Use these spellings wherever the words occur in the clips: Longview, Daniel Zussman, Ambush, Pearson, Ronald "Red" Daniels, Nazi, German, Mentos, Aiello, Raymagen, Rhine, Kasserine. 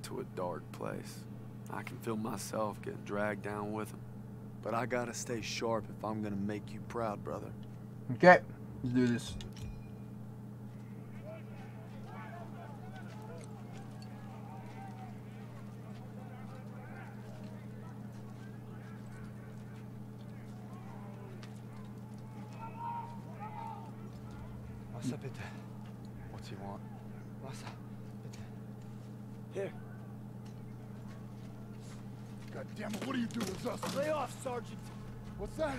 down to a dark place. I can feel myself getting dragged down with him. But I gotta stay sharp if I'm gonna make you proud, brother. Okay, let's do this. What's he want? Here. God damn it, what are you doing, Zussman? Lay off, Sergeant. What's that?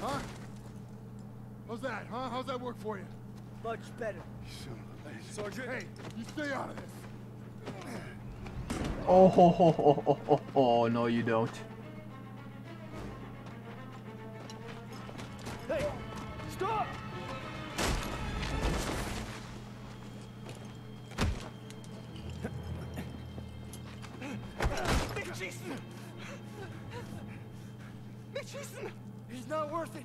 Huh? How's that, huh? How's that work for you? Much better. Sergeant, hey, you stay out of this. Oh, ho, ho, ho, ho, ho, ho. No, you don't. Hey, stop! Mitchison! He's not worth it!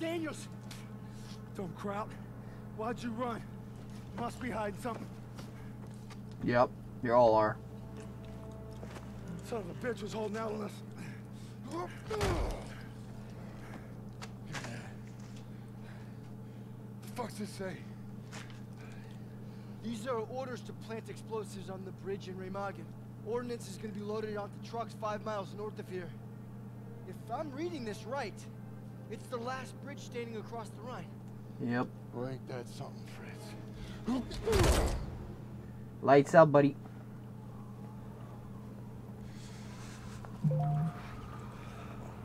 Daniels! Don't crowd. Why'd you run? You must be hiding something. Yep, you all are. Son of a bitch was holding out on us. The fuck's this say? These are orders to plant explosives on the bridge in Raymagen. Ordnance is going to be loaded onto trucks 5 miles north of here. If I'm reading this right, it's the last bridge standing across the Rhine. Yep. Well, ain't that something, Fritz? Lights out, buddy.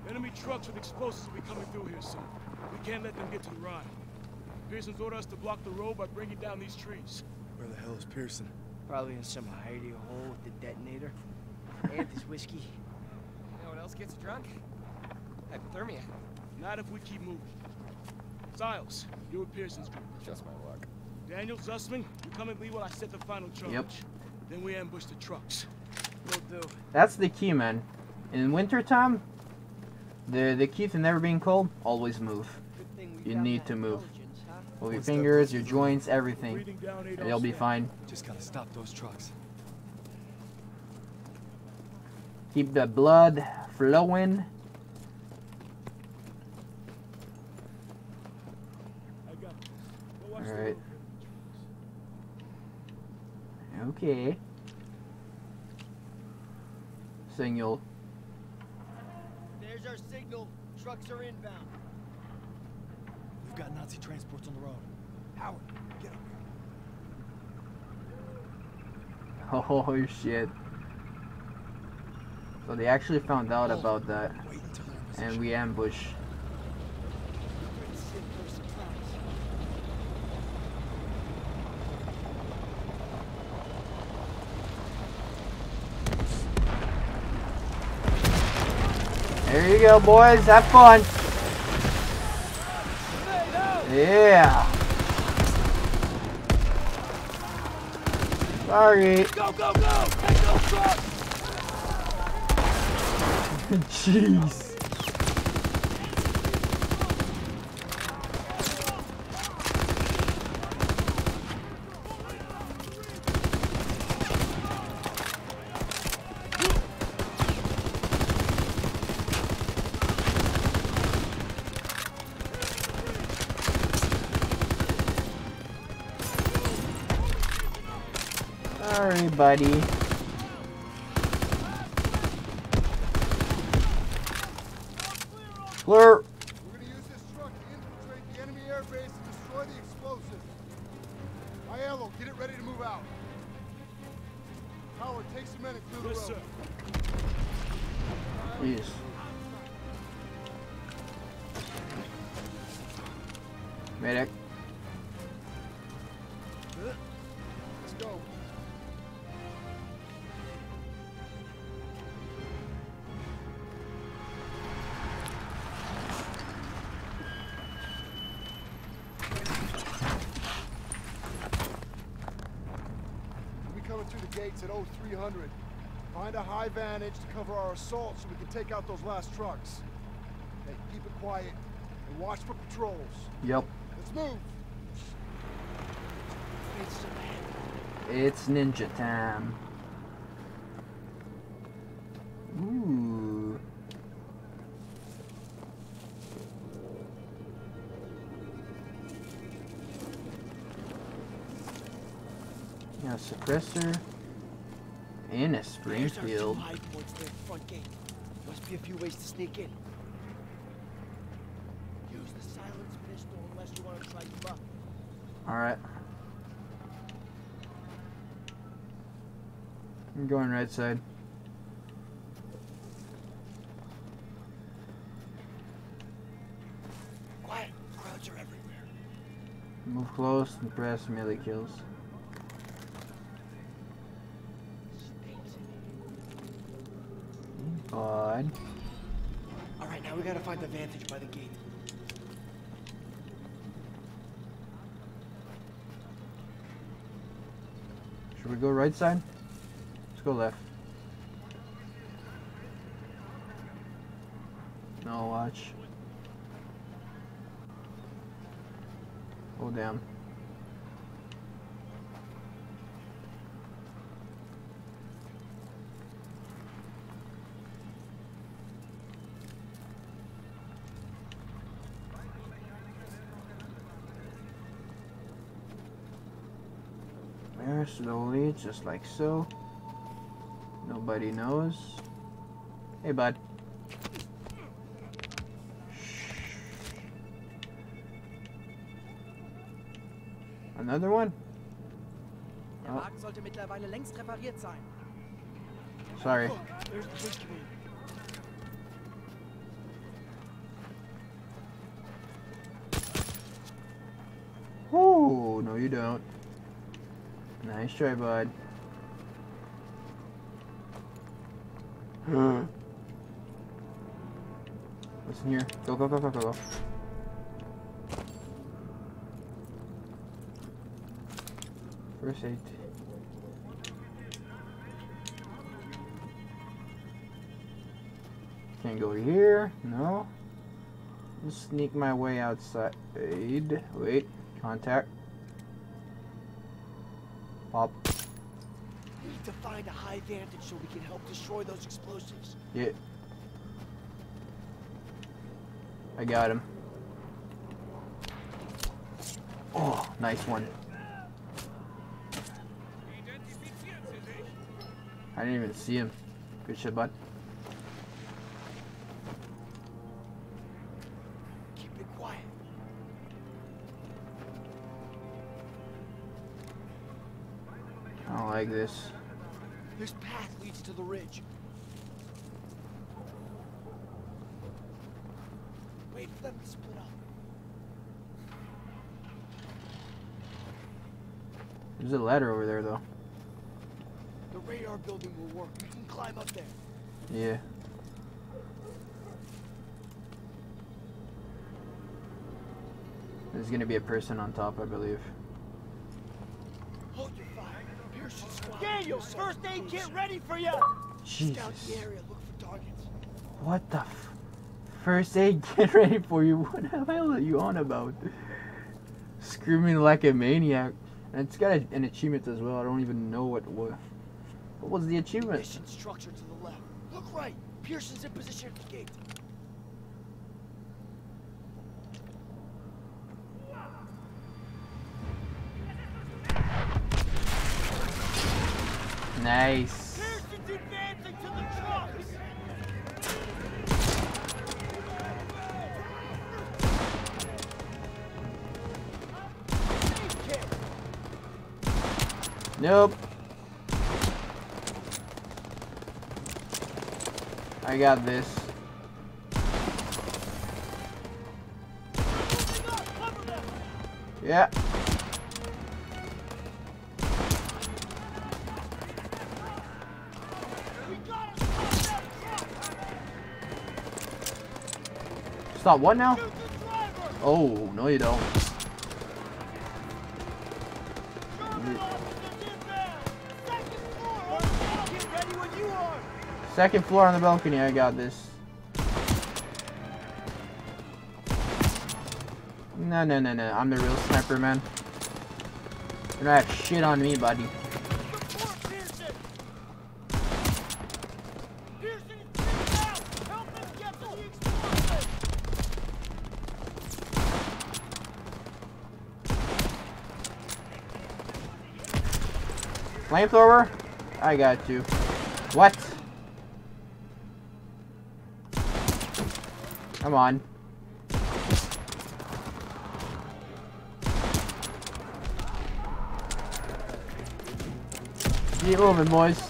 Enemy trucks with explosives will be coming through here soon. We can't let them get to the Rhine. Pearson's ordered us to block the road by bringing down these trees. Where the hell is Pearson? Probably in some hidey hole with the detonator. And his whiskey. No one else gets drunk? Hypothermia. Not if we keep moving. Siles, you're with Pearson's group. Just my luck. Daniel Zussman, you come and lead while I set the final charge. Yep. Then we ambush the trucks. We'll do. That's the key, man. In wintertime, the key to never being cold, always move. You need to move. Well, your fingers, your joints, everything. And you'll be fine. Just gotta stop those trucks. Keep the blood flowing. Alright. Okay. Signal. There's our signal. Trucks are inbound. We've got Nazi transports on the road. Howard, get up here. Oh shit. So they actually found out about that. And we ambush. There you go, boys. Have fun. Yeah. Sorry. Go, go, go! Take those trucks! Jeez. Sorry, buddy. Clear. We're gonna use this truck to infiltrate the enemy airbase and destroy the explosives. Aiello, get it ready to move out. Howard, take some men and clear the road. Yes. Medic. Let's go. At 0300. Find a high vantage to cover our assault so we can take out those last trucks. Hey, keep it quiet and watch for patrols. Yep. Let's move. It's ninja time. Ooh. Now suppressor and a Springfield. Must be a few ways to sneak in. Use the silence pistol unless you want to try to buck. All right. I'm going right side. Quiet. Crowds are everywhere. Move close and press melee kills. Fine. All right, now we gotta find the vantage by the gate. Should we go right side? Go left. No, watch. Hold down. There, slowly, just like so. Nobody knows. Hey, bud. Shh. Another one? Der Wagen sollte mittlerweile längst repariert sein. Sorry. Oh, no you don't. Nice try, bud. What's in here? Go, go, go, go, go, go. First aid. Can't go here. No. Let's sneak my way outside. Wait. Contact. Pop. To find a high vantage so we can help destroy those explosives. Yeah. I got him. Oh, nice one. I didn't even see him. Good shit, bud. Keep it quiet. I don't like this. This path leads to the ridge. Wait for them to split up. There's a ladder over there, though. The radar building will work. You can climb up there. Yeah. There's gonna be a person on top, I believe. Hold your fire. Pearson squad. Daniel, first aid kit ready for you. Jesus. Scout the area, look for targets. What the f? First aid kit ready for you? What the hell are you on about? Screaming like a maniac. And it's got an achievement as well. I don't even know what it was. What was the achievement? Mission structure to the left. Look right. Pearson's in position at the gate. Nice. Pearson's advancing to the trucks. Nope. I got this. Yeah. Stop what now? Oh, no you don't. Second floor on the balcony, I got this. No, no, no, no. I'm the real sniper, man. You're not shit on me, buddy. Flamethrower? I got you. What? Come on. Keep moving, boys.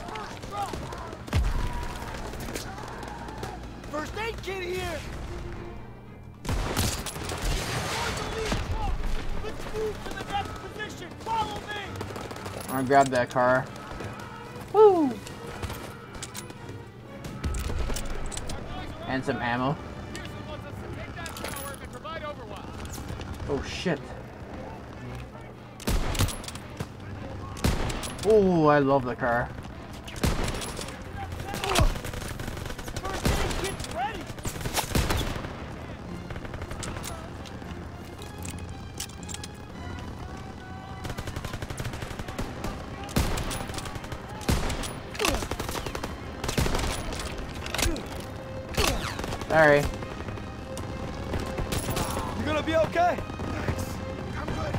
First aid kit here. Let's move to the next position. Follow me. I'm gonna grab that car. Woo! And some ammo. Oh shit. Oh, I love the car. Sorry. You're gonna be okay? Thanks. I'm good.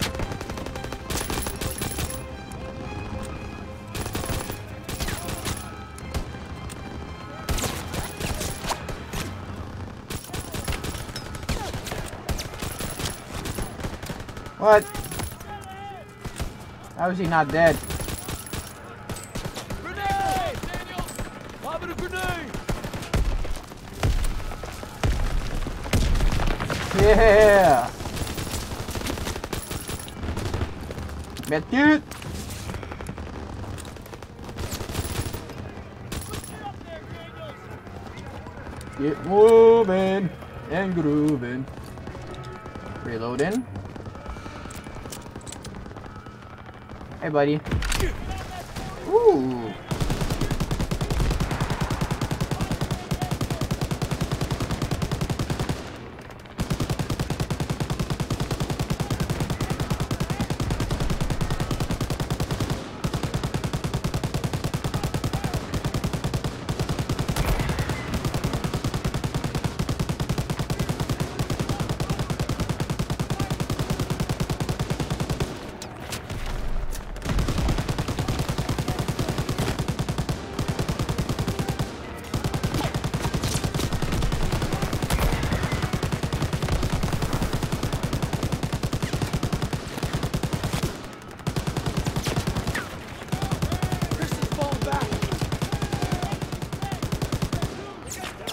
What? How is he not dead? Grenade! Daniel! Pop it a grenade! Yeah! Get cute! Get moving and grooving. Reloading. Hey, buddy. Ooh.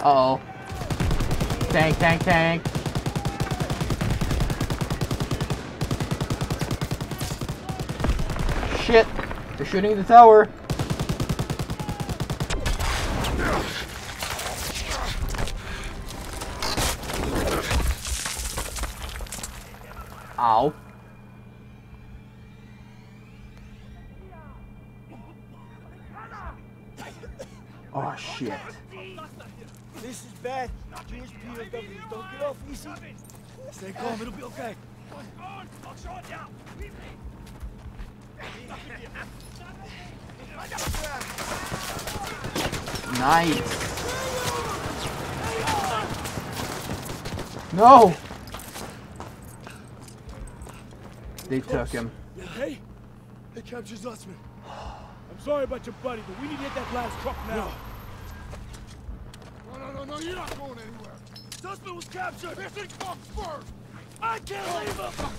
Uh oh. Tank, tank, tank. Shit. They're shooting the tower. Ow. Oh, shit. This is bad. Jewish POWs don't get off easy. Stay calm, it'll be okay. Nice. No! They took him. Hey, they captured Zussman. I'm sorry about your buddy, but we need to get that last truck now. No, you're not going anywhere. Zussman was captured. Pearson comes first. I can't leave him.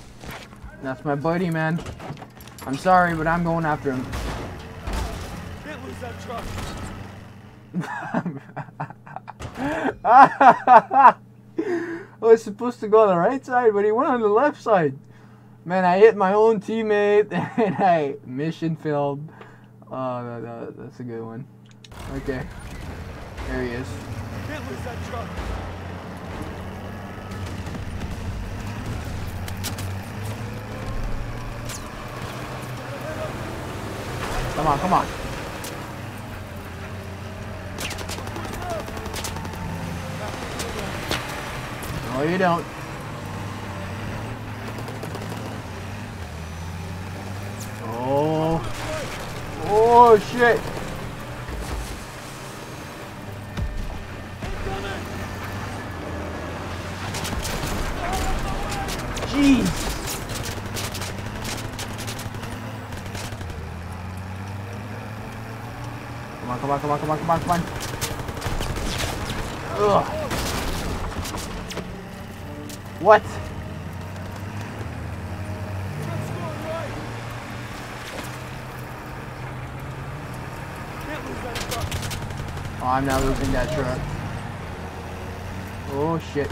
That's my buddy, man. I'm sorry, but I'm going after him. Can't lose that truck. I was supposed to go on the right side, but he went on the left side. Man, I hit my own teammate, and I mission failed. Oh, no, that's a good one. Okay, there he is. Can't lose that truck. Come on, come on. No, you don't. Oh. Oh, shit. Jeez. come on, come on, come on, come on, come on. Ugh. What? Oh, I'm not losing that truck. Oh, shit.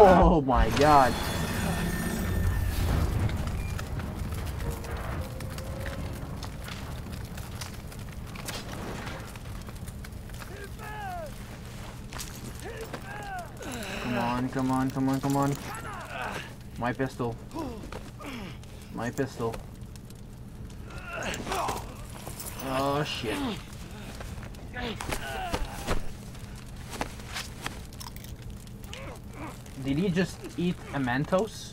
Oh my god. Come on, come on, come on, come on. My pistol. My pistol. Oh shit. Did he just eat a Mentos?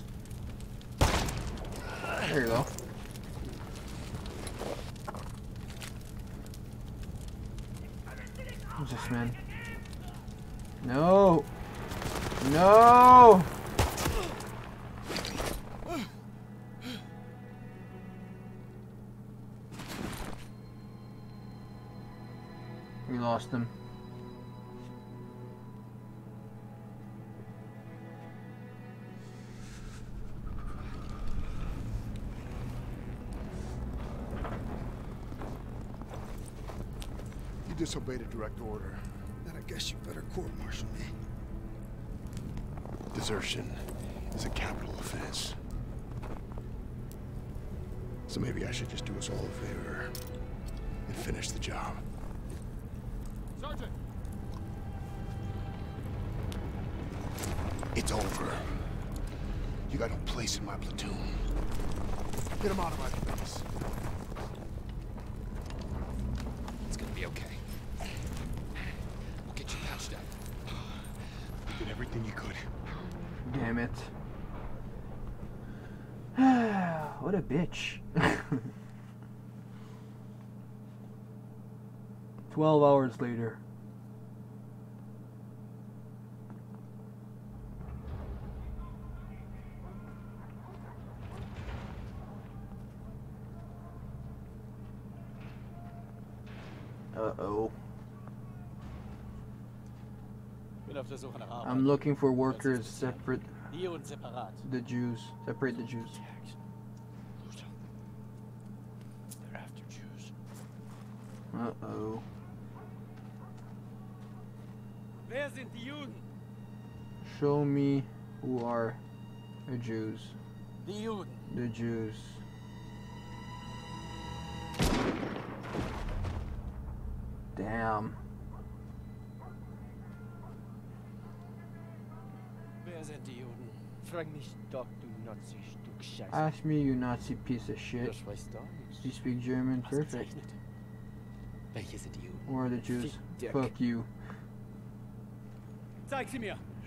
There you go. Just man. No! No! We lost him. Disobeyed a direct order. Then I guess you better court-martial me. Desertion is a capital offense. So maybe I should just do us all a favor and finish the job. Sergeant! It's over. You got no place in my platoon. Get him out of my place. It's gonna be okay. You could. Damn it. What a bitch. 12 hours later. Uh-oh. I'm looking for workers. Separate the Jews. Separate the Jews. They're after Jews. Uh-oh. Show me who are the Jews. The Jews. Damn. Ask me, you Nazi piece of shit. You speak German, perfect. Or the Jews? Fuck you.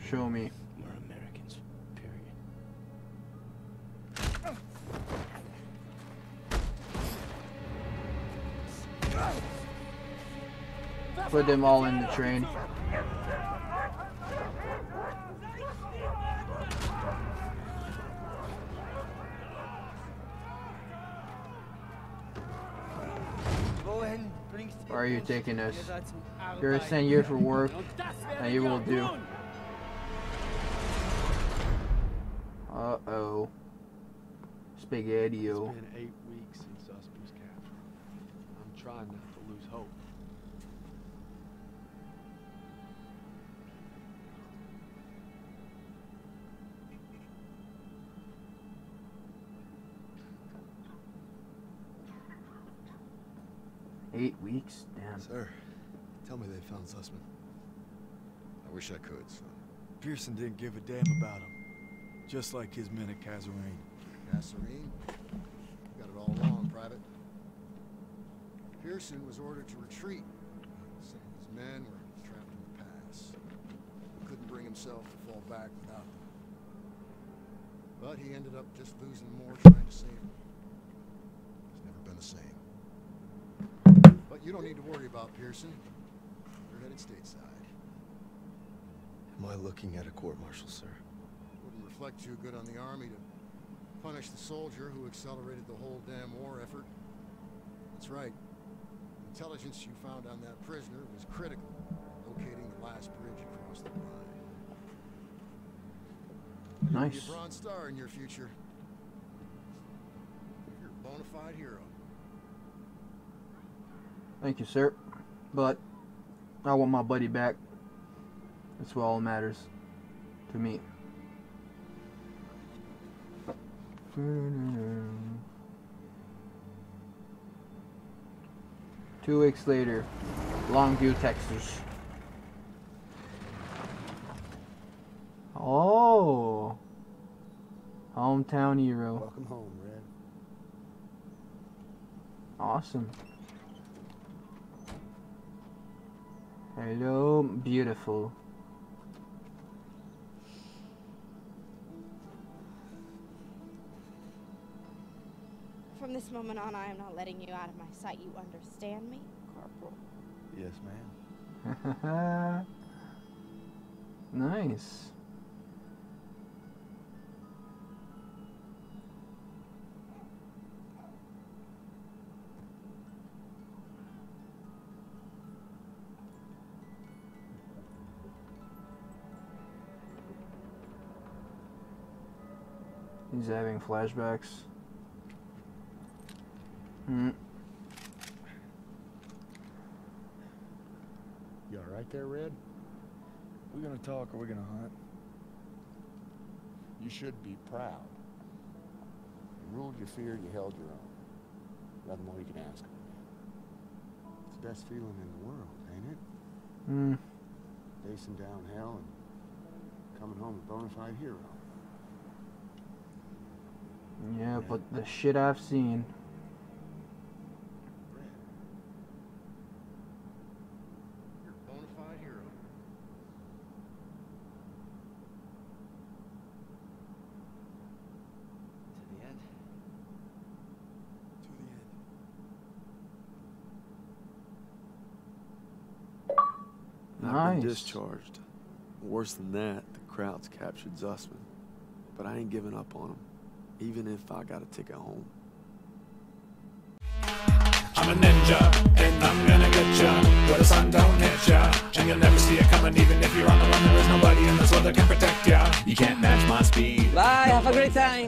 Show me. We're Americans. Period. Put them all in the train. Where are you taking us? You're sent here for work, and you will do. Uh-oh. Spaghetti-o. It's been 8 weeks since Zussman's capture. I'm trying not to lose hope. Weeks, damn. Sir, tell me they found Zussman. I wish I could, son. Pearson didn't give a damn about him. Just like his men at Kasserine. Kasserine? You got it all wrong, Private. Pearson was ordered to retreat. Saying his men were trapped in the pass. He couldn't bring himself to fall back without them. But he ended up just losing more trying to save them. It's never been the same. But you don't need to worry about Pearson. You're headed stateside. Am I looking at a court-martial, sir? reflect too good on the army to punish the soldier who accelerated the whole damn war effort. That's right. The intelligence you found on that prisoner was critical in locating the last bridge across the Rhine. Nice. You'll be a Bronze Star in your future. You're a bona fide hero. Thank you, sir. But I want my buddy back. That's what all matters to me. Two weeks later, Longview, Texas. Oh, hometown hero. Welcome home, Red. Awesome. Hello, beautiful. From this moment on, I am not letting you out of my sight. You understand me, Corporal? Yes, ma'am. Nice. He's having flashbacks. Mm. You alright there, Red? We're gonna talk or we're gonna hunt. You should be proud. You ruled your fear, you held your own. Nothing more you can ask. It's the best feeling in the world, ain't it? Mm. Facing down hell and coming home a bona fide hero. Yeah, but the shit I've seen. You're a bona fide hero. To the end. To the end. Nice. I've been discharged. Worse than that, the Krauts captured Zussman. But I ain't giving up on him. Even if I got a ticket home. I'm a ninja, and I'm gonna get ya, where the sun don't hit ya, and you'll never see it coming, even if you're on the run, there is nobody in this world that can protect ya. You can't match my speed. Bye, have a great time.